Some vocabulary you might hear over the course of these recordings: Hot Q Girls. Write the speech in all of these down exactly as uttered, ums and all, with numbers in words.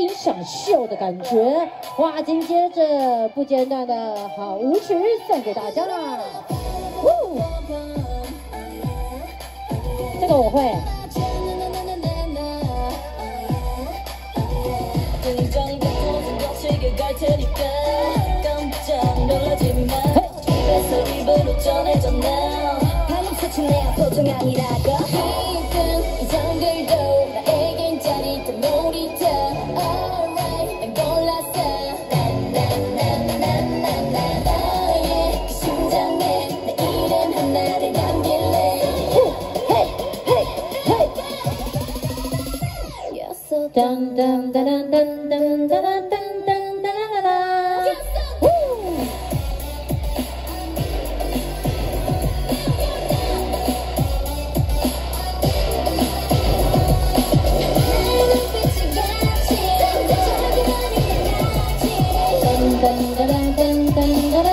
音响秀的感觉。哇，紧接着不间断的好舞曲送给大家啦！这个我会。噔噔噔噔噔噔噔噔噔噔啦！呜！噔噔噔噔噔噔啦！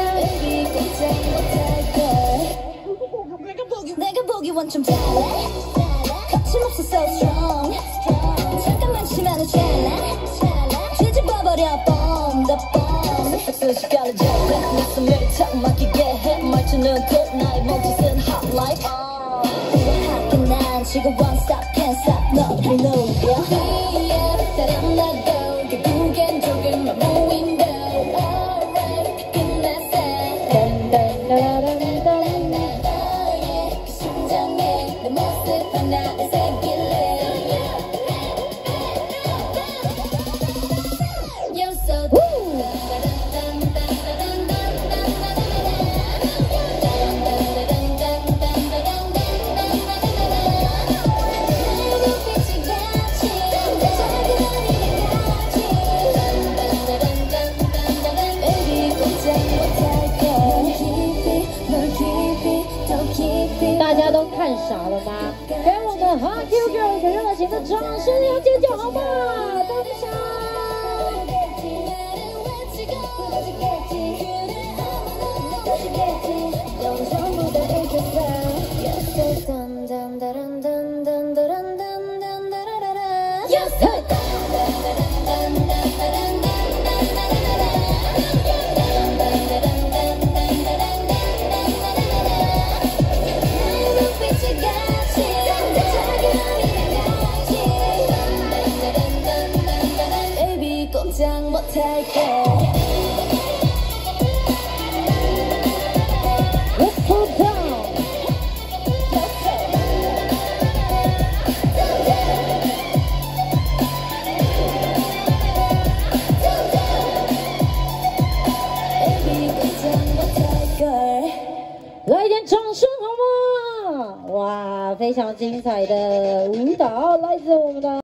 傻了吗？给我们 Hot Q Girls 一个热情的掌声，有尖叫好吗？大家。来一点掌声好吗？哇，非常精彩的舞蹈，来自我们的。